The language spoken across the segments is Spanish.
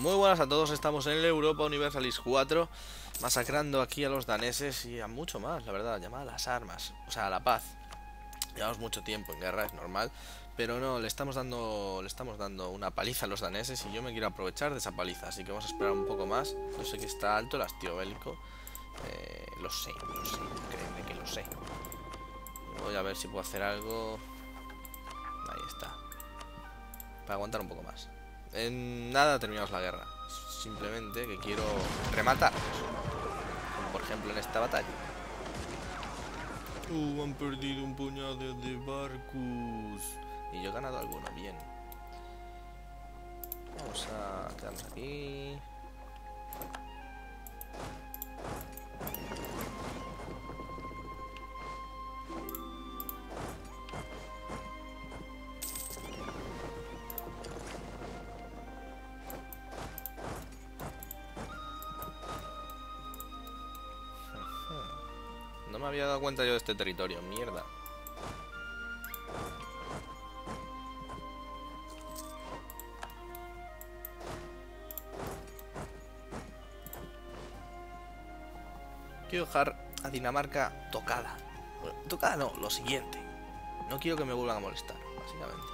Muy buenas a todos, estamos en el Europa Universalis 4, masacrando aquí a los daneses y a mucho más, la verdad, llamada a las armas, o sea, a la paz. Llevamos mucho tiempo en guerra, es normal, pero no, le estamos dando una paliza a los daneses y yo me quiero aprovechar de esa paliza, así que vamos a esperar un poco más. Yo sé que está alto el hastío bélico, lo sé, créeme que lo sé. Voy a ver si puedo hacer algo. Ahí está. Para aguantar un poco más. En nada terminamos la guerra. Simplemente que quiero rematarlos. Como por ejemplo en esta batalla. Han perdido un puñado de barcos. Y yo he ganado alguno, bien. Vamos a quedarnos aquí. No me había dado cuenta yo de este territorio, mierda. Quiero dejar a Dinamarca tocada. Bueno, tocada no, lo siguiente. No quiero que me vuelvan a molestar, básicamente.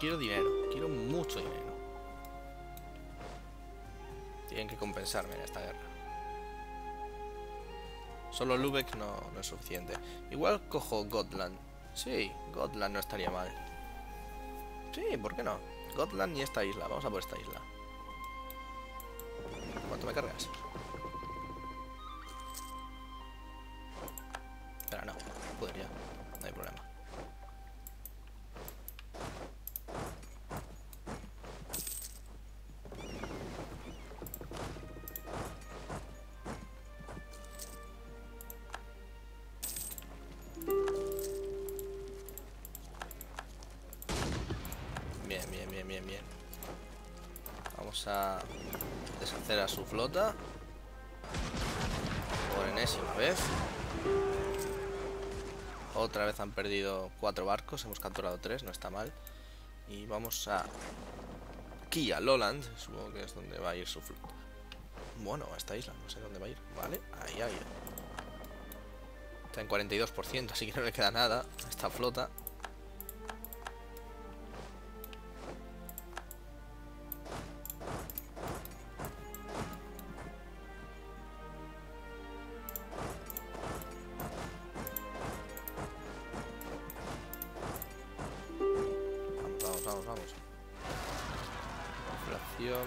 Quiero dinero, quiero mucho dinero. Tienen que compensarme en esta guerra. Solo Lübeck no es suficiente. Igual cojo Gotland. Sí, Gotland no estaría mal. Sí, ¿por qué no? Gotland y esta isla, vamos a por esta isla. ¿Cuánto me cargas? Pero no, podría, no hay problema. Bien. Vamos a deshacer a su flota por enésima vez. Otra vez han perdido 4 barcos, hemos capturado 3, no está mal. Y vamos a aquí a Lolland, supongo que es donde va a ir su flota. Bueno, a esta isla, no sé dónde va a ir. Vale, ahí ha ido. Está en 42%, así que no le queda nada a esta flota.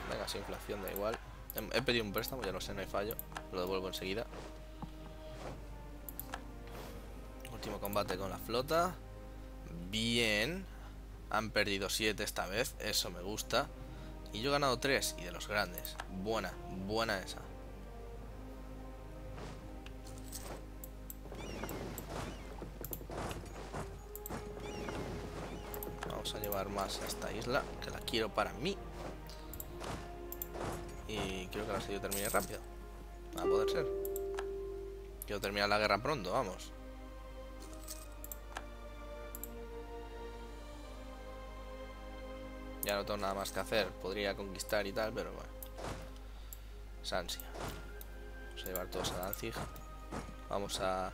Venga, sin inflación da igual. He pedido un préstamo, ya lo sé, no hay fallo. Lo devuelvo enseguida. Último combate con la flota. Bien. Han perdido 7 esta vez, eso me gusta. Y yo he ganado 3, y de los grandes. Buena esa. Vamos a llevar más a esta isla, que la quiero para mí. Y quiero que la serie termine rápido. Va a poder ser. Quiero terminar la guerra pronto, vamos. Ya no tengo nada más que hacer. Podría conquistar y tal, pero bueno. Es ansia. Vamos a llevar todos a Danzig. Vamos a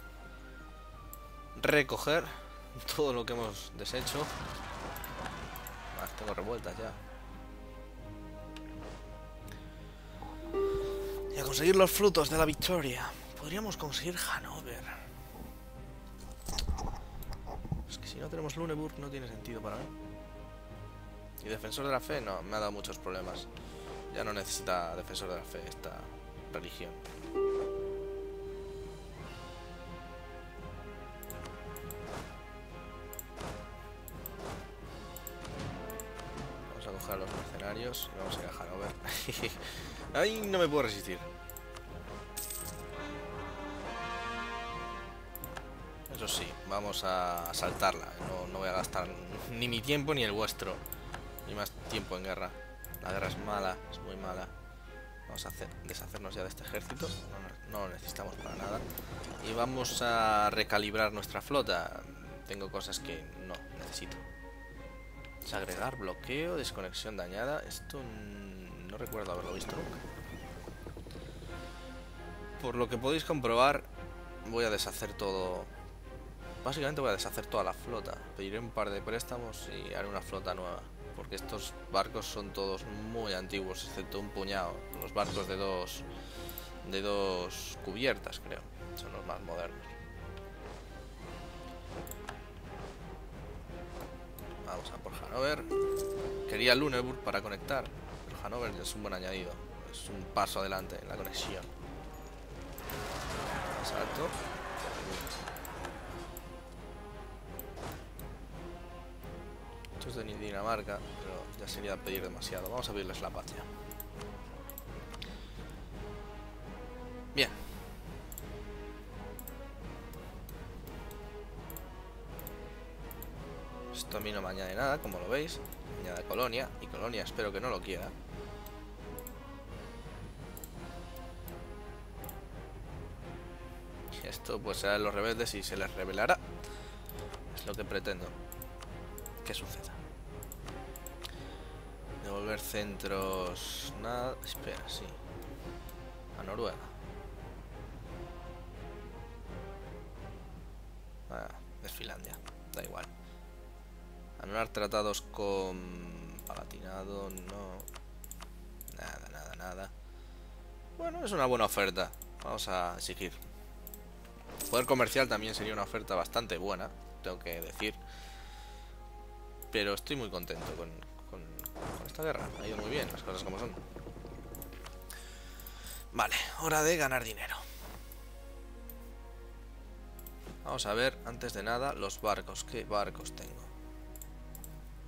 recoger todo lo que hemos deshecho. Más tengo revueltas ya. Y a conseguir los frutos de la victoria. Podríamos conseguir Hannover. Es que si no tenemos Luneburg no tiene sentido para mí. Y Defensor de la Fe, no, me ha dado muchos problemas. Ya no necesita Defensor de la Fe esta religión. Vamos a coger a los mercenarios y vamos a ir a Hannover. Ay, no me puedo resistir. Eso sí, vamos a asaltarla. No voy a gastar ni mi tiempo ni el vuestro. Ni más tiempo en guerra. La guerra es mala, es muy mala. Vamos a deshacernos ya de este ejército. No lo necesitamos para nada. Y vamos a recalibrar nuestra flota. Tengo cosas que no necesito. Desagregar, bloqueo, desconexión dañada. Esto no recuerdo haberlo visto nunca. Por lo que podéis comprobar, voy a deshacer todo. Básicamente voy a deshacer toda la flota. Pediré un par de préstamos y haré una flota nueva. Porque estos barcos son todos muy antiguos, excepto un puñado. Los barcos de dos cubiertas, creo. Son los más modernos. Vamos a por Hannover. Quería Luneburg para conectar, pero Hannover es un buen añadido. Es un paso adelante en la conexión. Exacto. Esto es de Dinamarca, pero ya sería pedir demasiado. Vamos a pedirles la patria. Bien. Esto a mí no me añade nada, como lo veis. Me añade Colonia, y Colonia espero que no lo quiera. Esto pues será de los rebeldes y se les rebelará. Es lo que pretendo que suceda. Devolver centros... nada... espera, sí. A Noruega. Ah, es Finlandia. Da igual. Anular tratados con... Palatinado, no... nada, nada, nada. Bueno, es una buena oferta. Vamos a exigir. Poder comercial también sería una oferta bastante buena, tengo que decir. Pero estoy muy contento con esta guerra. Ha ido muy bien, las cosas como son. Vale, hora de ganar dinero. Vamos a ver, antes de nada, los barcos. ¿Qué barcos tengo?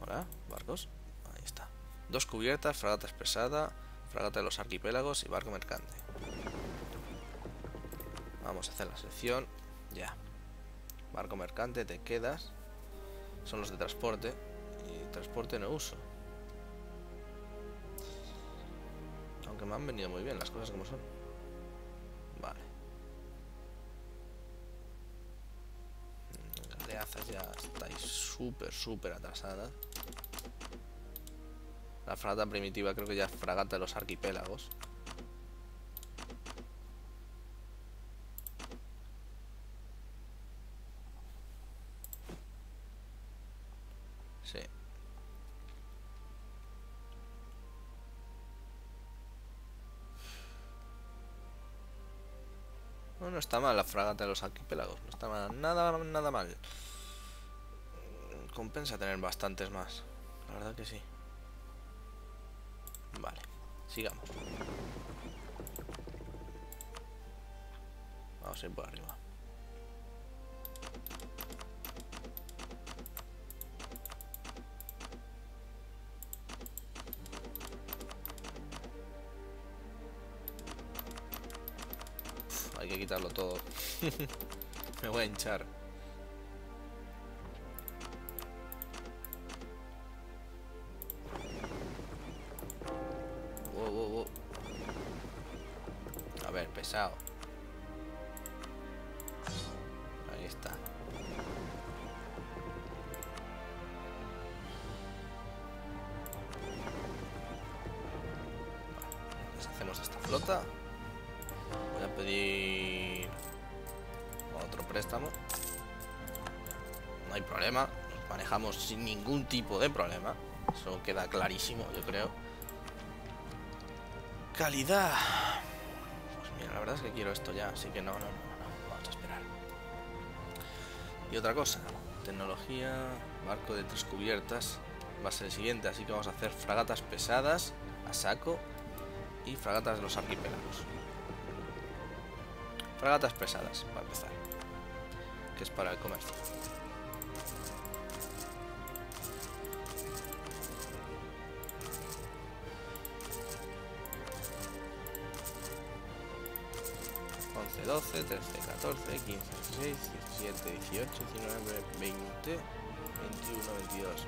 Hola, barcos. Ahí está. Dos cubiertas, fragata pesada, fragata de los arquipélagos y barco mercante. Vamos a hacer la selección. Ya. Barco mercante, te quedas. Son los de transporte. Y transporte no uso. Aunque me han venido muy bien las cosas como son. Vale. Las galeazas ya estáis súper atrasadas. La fragata primitiva creo que ya es fragata de los arquipélagos. Sí. No, no está mal la fragata de los arquipélagos. No está mal, nada mal. Compensa tener bastantes más. La verdad que sí. Vale, sigamos. Vamos a ir por arriba. Hay que quitarlo todo. Me voy a hinchar. Wow. A ver, pesado. Ahí está. Vale, deshacemos esta flota. Voy a pedir otro préstamo. No hay problema. Nos manejamos sin ningún tipo de problema. Eso queda clarísimo, yo creo. Calidad. Pues mira, la verdad es que quiero esto ya. Así que no. Vamos a esperar. Y otra cosa. Tecnología. Barco de tres cubiertas. Va a ser el siguiente. Así que vamos a hacer fragatas pesadas a saco. Y fragatas de los arquipélagos. Fragatas pesadas, para empezar. Que es para el comercio. Once, 12, 13, 14, 15, 16, 17, 18, 19, 20, 21, 22, 23,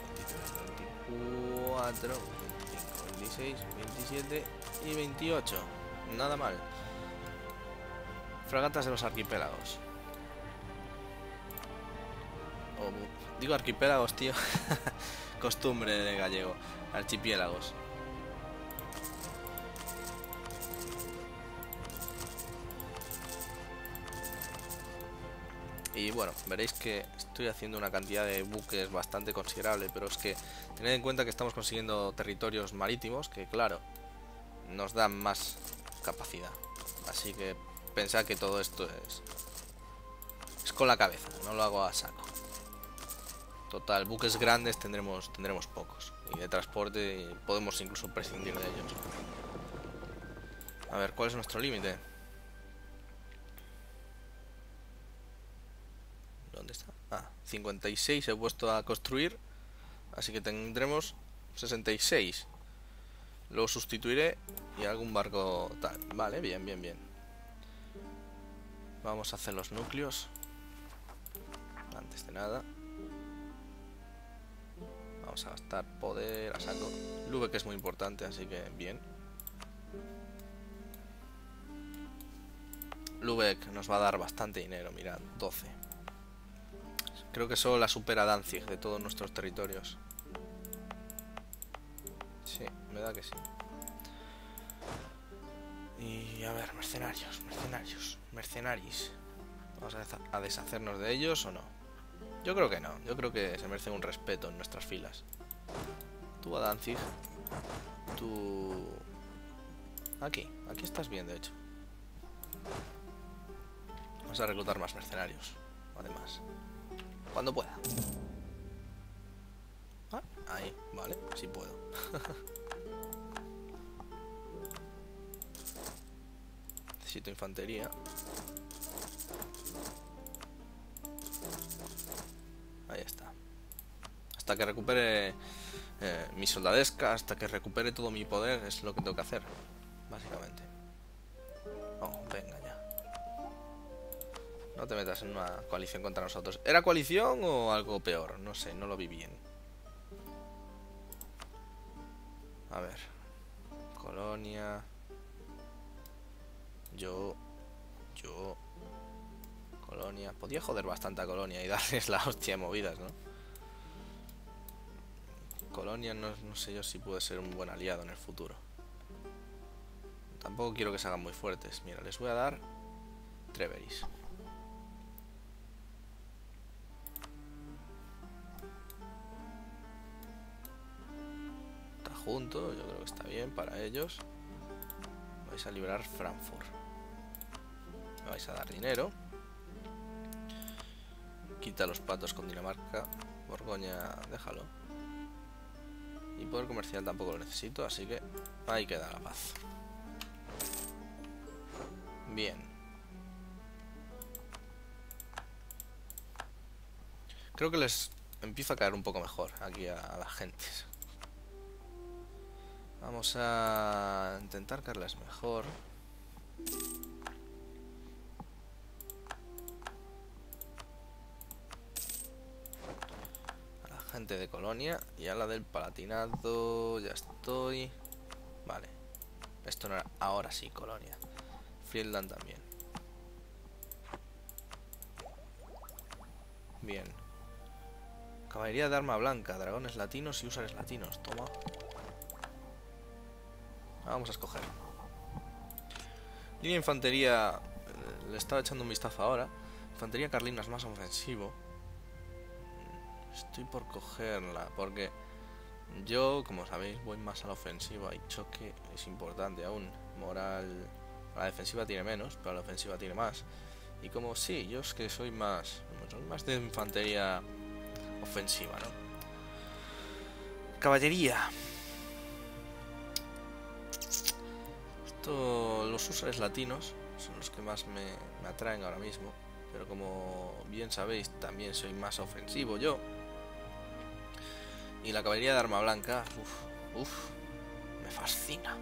24, 25, 26, 27 y 28. Nada mal. Fragatas de los arquipélagos. Oh, digo arquipélagos, tío. Costumbre de gallego. Archipiélagos. Y bueno, veréis que estoy haciendo una cantidad de buques bastante considerable, pero es que tened en cuenta que estamos consiguiendo territorios marítimos que, claro, nos dan más capacidad. Así que pensad que todo esto es con la cabeza, no lo hago a saco. Total, buques grandes tendremos pocos. Y de transporte podemos incluso prescindir de ellos. A ver, ¿cuál es nuestro límite? ¿Dónde está? Ah, 56 he puesto a construir. Así que tendremos 66. Lo sustituiré y algún barco tal. Vale, bien, bien, bien. Vamos a hacer los núcleos. Antes de nada. Vamos a gastar poder a saco. Lübeck que es muy importante, así que bien. Lübeck nos va a dar bastante dinero, mirad, 12. Creo que solo la supera Danzig de todos nuestros territorios. Sí, me da que sí. Y a ver, mercenarios. ¿Vamos a deshacernos de ellos o no? Yo creo que no. Yo creo que se merece un respeto en nuestras filas. Tú a Danzig. Tú... Aquí estás bien, de hecho. Vamos a reclutar más mercenarios. Además... cuando pueda. Ah, ahí, vale, sí puedo. Necesito infantería. Ahí está. Hasta que recupere mi soldadesca, hasta que recupere todo mi poder, es lo que tengo que hacer, básicamente. Oh, venga ya. No te metas en una coalición contra nosotros. ¿Era coalición o algo peor? No sé, no lo vi bien. A ver. Colonia. Yo. Colonia. Podía joder bastante a Colonia y darles la hostia de movidas, ¿no? Colonia no sé yo si puede ser un buen aliado en el futuro. Tampoco quiero que se hagan muy fuertes. Mira, les voy a dar Treveris. Junto, yo creo que está bien para ellos. Vais a liberar Frankfurt. Me vais a dar dinero. Quita los patos con Dinamarca. Borgoña, déjalo. Y poder comercial tampoco lo necesito, así que ahí queda la paz. Bien. Creo que les empieza a caer un poco mejor aquí a la gente. Vamos a intentar caerles mejor. A la gente de Colonia y a la del Palatinado. Ya estoy. Vale. Esto no era... Ahora sí, Colonia. Friedland también. Bien. Caballería de arma blanca. Dragones latinos y húsares latinos. Toma. Vamos a escoger. Línea infantería. Le estaba echando un vistazo ahora. Infantería carlina es más ofensivo. Estoy por cogerla. Porque yo, como sabéis, voy más a la ofensiva. Y choque es importante aún. Moral. La defensiva tiene menos, pero la ofensiva tiene más. Y como sí, yo es que soy más. Soy más de infantería ofensiva, ¿no? Caballería. Los usuarios latinos son los que más me atraen ahora mismo, pero como bien sabéis también soy más ofensivo yo. Y la caballería de arma blanca, me fascina,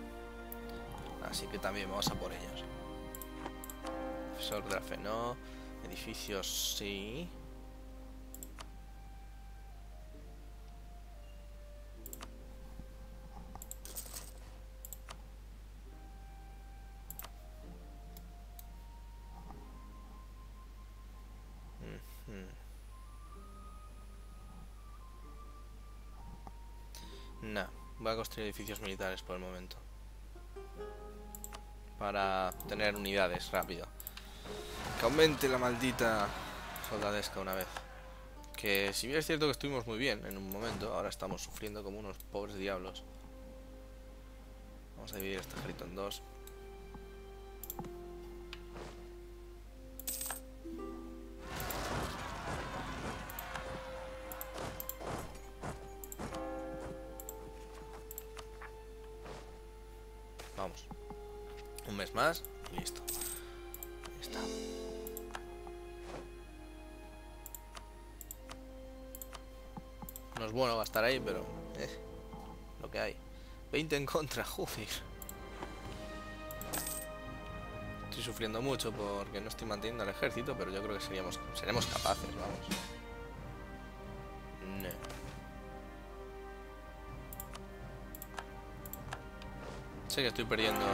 así que también vamos a por ellos. Profesor Drafe no, edificios sí. Nah, voy a construir edificios militares por el momento. Para tener unidades rápido. Que aumente la maldita soldadesca una vez. Que si bien es cierto que estuvimos muy bien en un momento, ahora estamos sufriendo como unos pobres diablos. Vamos a dividir este ejército en dos. Vamos. Un mes más y listo. Ahí está. No es bueno gastar ahí, pero lo que hay. 20 en contra, joder. Estoy sufriendo mucho porque no estoy manteniendo al ejército, pero yo creo que seremos capaces, vamos. No. Sé que estoy perdiendo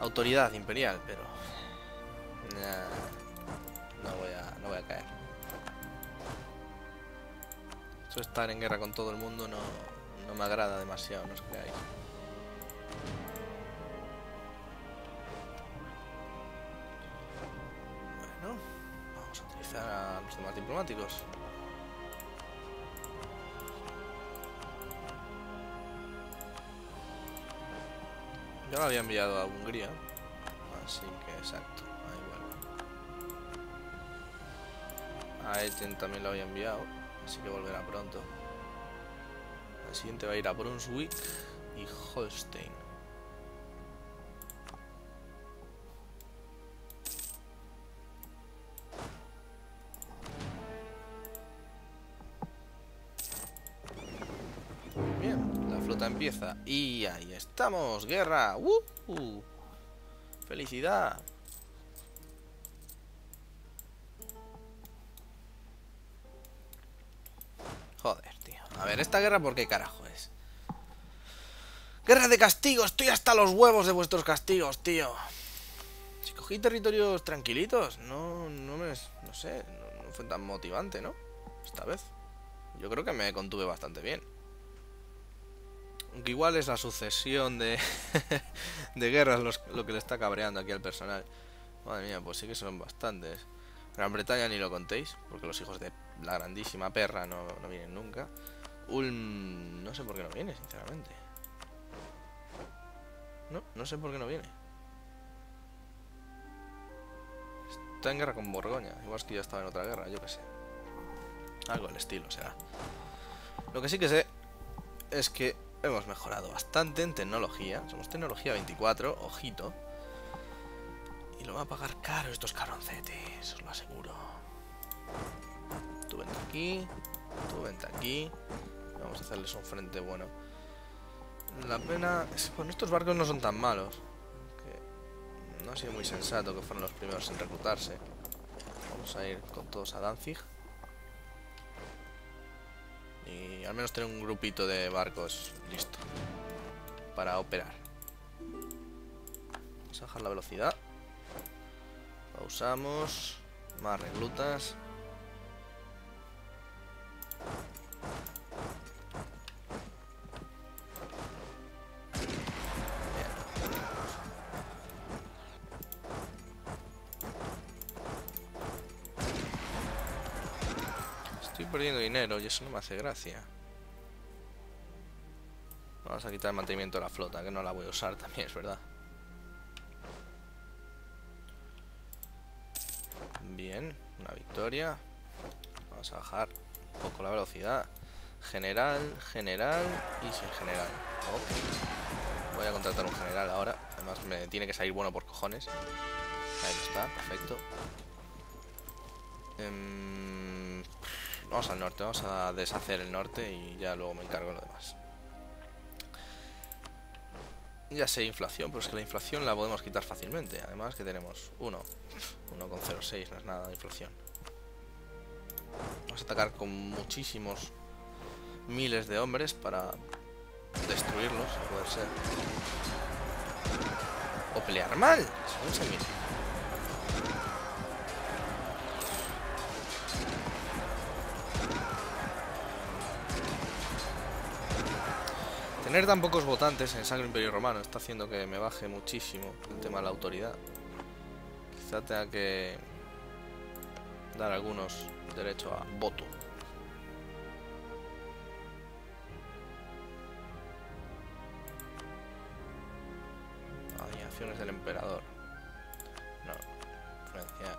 autoridad imperial, pero nah, no voy a caer. Eso estar en guerra con todo el mundo no me agrada demasiado, no os creáis. Bueno, vamos a utilizar a los demás diplomáticos. Yo lo había enviado a Hungría, así que exacto, ahí vuelve. A Etten también lo había enviado. Así que volverá pronto. El siguiente va a ir a Brunswick y Holstein. Bien, la flota empieza. Y ahí estamos, guerra. ¡Uh! ¡Felicidad! Joder, tío. A ver, ¿esta guerra por qué carajo es? ¡Guerra de castigos! ¡Estoy hasta los huevos de vuestros castigos, tío! Si cogí territorios tranquilitos, no sé, no fue tan motivante, ¿no? Esta vez. Yo creo que me contuve bastante bien. Aunque igual es la sucesión de de guerras lo que le está cabreando aquí al personal. Madre mía, pues sí que son bastantes. Gran Bretaña ni lo contéis, porque los hijos de la grandísima perra no vienen nunca. Ulm, no sé por qué no viene, sinceramente. No sé por qué no viene. Está en guerra con Borgoña, igual es que ya estaba en otra guerra, yo qué sé. Algo del estilo será. Lo que sí que sé es que hemos mejorado bastante en tecnología. Somos tecnología 24, ojito. Y lo van a pagar caro estos cabroncetes, os lo aseguro. Tú vente aquí, tú vente aquí. Vamos a hacerles un frente bueno. La pena... Bueno, estos barcos no son tan malos. Que no ha sido muy sensato que fueron los primeros en reclutarse. Vamos a ir con todos a Danzig. Y al menos tener un grupito de barcos listo para operar. Vamos a bajar la velocidad. Pausamos. Más reclutas. Estoy perdiendo dinero y eso no me hace gracia. Vamos a quitar el mantenimiento de la flota, que no la voy a usar también, es verdad. Bien, una victoria. Vamos a bajar un poco la velocidad. General y sin general. Okay. Voy a contratar un general ahora. Además me tiene que salir bueno por cojones. Ahí está, perfecto. Vamos al norte, vamos a deshacer el norte y ya luego me encargo de lo demás. Ya sé, inflación, pero es que la inflación la podemos quitar fácilmente. Además que tenemos 1,06, no es nada de inflación. Vamos a atacar con muchísimos miles de hombres para destruirlos, a poder ser. O pelear mal. Tener tan pocos votantes en Sacro Imperio Romano está haciendo que me baje muchísimo el tema de la autoridad. Quizá tenga que dar algunos derechos a voto. Hay acciones del emperador. No, Francia,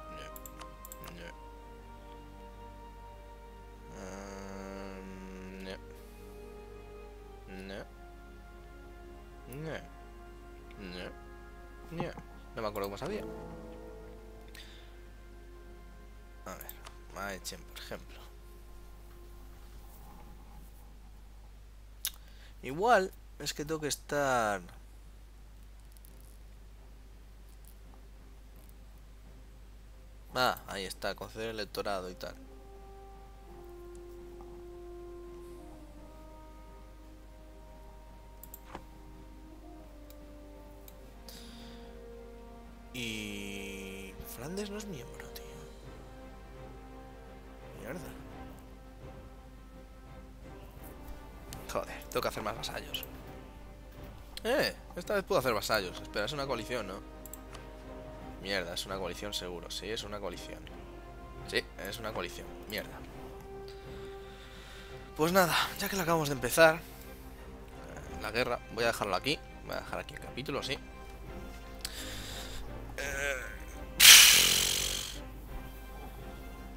no me acuerdo cómo sabía. A ver, Maechen, por ejemplo. Igual es que tengo que estar... Ah, ahí está, conceder electorado y tal. Y... Flandes no es miembro, tío. Mierda. Joder, tengo que hacer más vasallos. Esta vez puedo hacer vasallos. Espera, es una coalición, ¿no? Mierda, es una coalición seguro. Sí, es una coalición. Sí, es una coalición. Mierda. Pues nada, ya que la acabamos de empezar, la guerra, voy a dejarlo aquí. Voy a dejar aquí el capítulo, sí.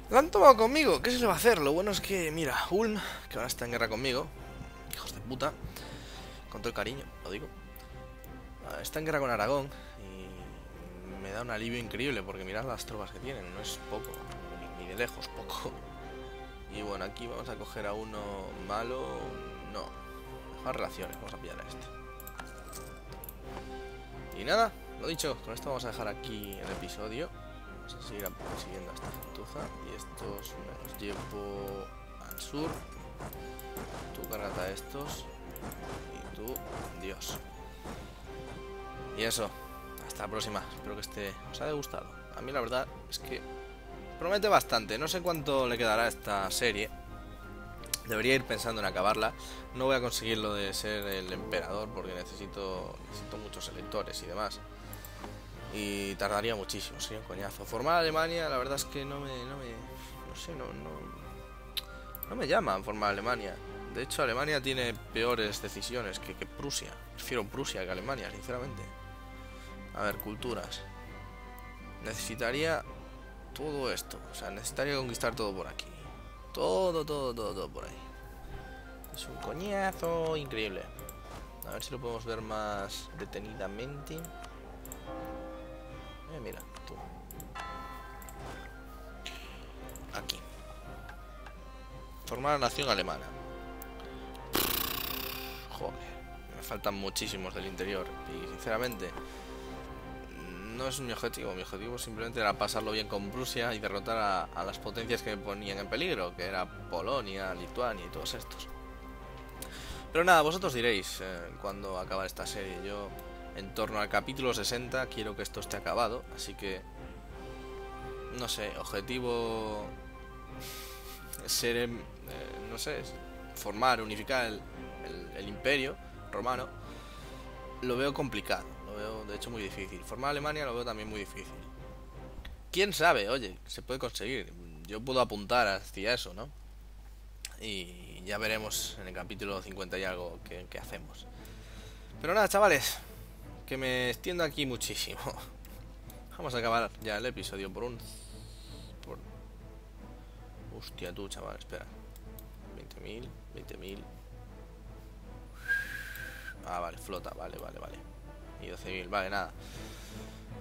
La han tomado conmigo, ¿qué se le va a hacer? Lo bueno es que, mira, Ulm, que ahora está en guerra conmigo, hijos de puta, con todo el cariño, lo digo, está en guerra con Aragón y me da un alivio increíble porque mirad las tropas que tienen, no es poco, ni de lejos poco. Y bueno, aquí vamos a coger a uno malo, no, mejor relaciones, vamos a pillar a este. Y nada, lo dicho, con esto vamos a dejar aquí el episodio. Vamos a seguir persiguiendo a esta gentuza. Y estos me los llevo al sur. Tú cárgate a estos. Y tú, Dios. Y eso, hasta la próxima. Espero que este os haya gustado. A mí la verdad es que promete bastante. No sé cuánto le quedará a esta serie. Debería ir pensando en acabarla. No voy a conseguir lo de ser el emperador porque necesito muchos electores y demás. Y tardaría muchísimo, sería un coñazo. Formar Alemania, la verdad es que no me llaman formar Alemania. De hecho, Alemania tiene peores decisiones que Prusia. Prefiero Prusia que Alemania, sinceramente. A ver, culturas. Necesitaría todo esto. O sea, necesitaría conquistar todo por aquí. Todo por ahí. Es un coñazo increíble. A ver si lo podemos ver más detenidamente. Mira, tú. Aquí. Formar la nación alemana. Joder, me faltan muchísimos del interior. Y sinceramente, no es mi objetivo. Mi objetivo simplemente era pasarlo bien con Prusia y derrotar a las potencias que me ponían en peligro, que era Polonia, Lituania y todos estos. Pero nada, vosotros diréis cuándo acabar esta serie. Yo... En torno al capítulo 60 quiero que esto esté acabado, así que no sé, objetivo ser, no sé, formar, unificar el imperio romano. Lo veo complicado, lo veo de hecho muy difícil. Formar Alemania lo veo también muy difícil. Quién sabe, oye, se puede conseguir. Yo puedo apuntar hacia eso, ¿no? Y ya veremos en el capítulo 50 y algo que hacemos. Pero nada, chavales, que me extiendo aquí muchísimo. Vamos a acabar ya el episodio por un... Por... Hostia tú, chaval, espera. 20.000, 20.000. Ah, vale, flota, vale. Y 12.000, vale, nada.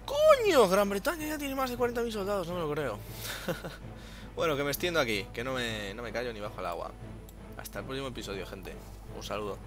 ¡Coño! Gran Bretaña ya tiene más de 40.000 soldados, no me lo creo. Bueno, que me extiendo aquí, que no me callo ni bajo el agua. Hasta el próximo episodio, gente. Un saludo.